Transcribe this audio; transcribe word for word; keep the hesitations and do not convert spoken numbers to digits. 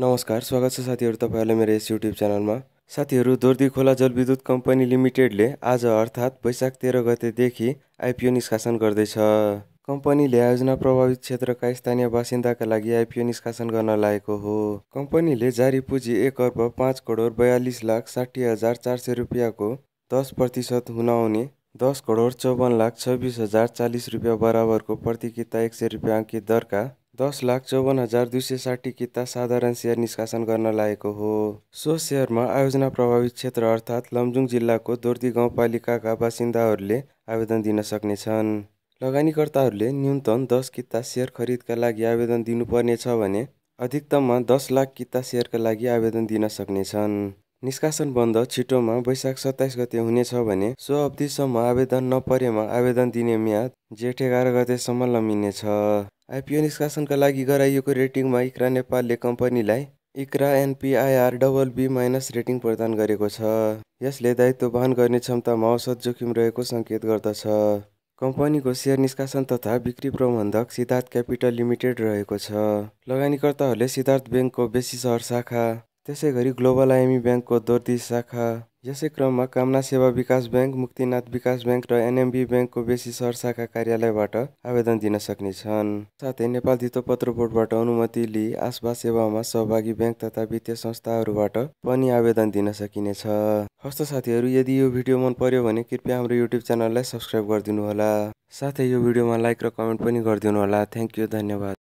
नमस्कार, स्वागत छ साथीहरु तपाईहरुलाई मेरो यस YouTube च्यानलमा। साथीहरु, दोर्दी खोला जल विद्युत कंपनी लिमिटेडले आज अर्थात वैशाख तेह्र गतेदेखि आईपीओ निष्कासन गर्दैछ। कम्पनीले आयोजना प्रभावित क्षेत्रका स्थानीय बासिन्दाका लागि आईपीओ निष्कासन गर्न लागेको हो। कम्पनीले जारी पूँजी एक अर्ब पाँच करोड बयालीस लाख साठी हजार चार सय रुपियाँको दस प्रतिशत हुन आउने दस करोड चौवन लाख छब्बीस हजार चालीस रुपियाँ बराबरको प्रतिकिता एक सय रुपियाँ अङ्कित दरका दस लाख चौवन हजार दुई सय साठी किता साधारण सेयर निष्कासन गर्न लागेको हो। सो सेयरमा आयोजना प्रभावित क्षेत्र अर्थात् लमजुङ जिल्लाको दोर्दी गाउँपालिकाका बासिन्दाहरूले आवेदन दिन सक्नेछन्। लगानीकर्ताहरूले न्यूनतम दस किता सेयर खरिदका लागि आवेदन दिनुपर्ने छ भने अधिकतममा दस लाख किता सेयरका लागि आवेदन दिन सक्नेछन्। निष्कासन बन्द छिटोमा वैशाख सत्ताइस गते हुनेछ भने सो अवधिसम्म आवेदन नपरेमा आवेदन दिने म्याद जेठ एघार गतेसम्म लम्बिनेछ। आइपीओ निष्कासनका लागि गराइएको रेटिङमा इक्रा नेपालले कम्पनीलाई ICRA NPIR double B minus rating प्रदान गरेको छ। यसले दायित्व वहन गर्ने क्षमतामा औसत जोखिम रहेको संकेत गर्दछ। कम्पनीको सेयर निष्कासन तथा बिक्री प्रबन्धक सिद्धार्थ कैपिटल लिमिटेड रहेको छ। लगानीकर्ताहरूले सिद्धार्थ बैंकको बेसी सहर शाखा, त्यसैगरी ग्लोबल आईएमई बैंकको दोर्दी शाखा, यसै क्रममा कामना सेवा विकास बैंक, मुक्तिनाथ विकास बैंक र एनएमबी बैंकको बेसी सहर शाखा कार्यालयबाट आवेदन दिन सक्नेछन्। साथै नेपाल धितोपत्र बोर्डबाट अनुमति लिई आसबा सेवामा सहभागी बैंक तथा वित्तीय संस्थाहरूबाट पनि आवेदन दिन सकिनेछ। हस्त साथीहरू, यदि यो भिडियो मन पर्यो भने कृपया हाम्रो युट्युब च्यानललाई सब्स्क्राइब गरिदिनुहोला। साथै यो भिडियोमा लाइक र कमेन्ट पनि गरिदिनुहोला। थ्याङ्क यू, धन्यवाद।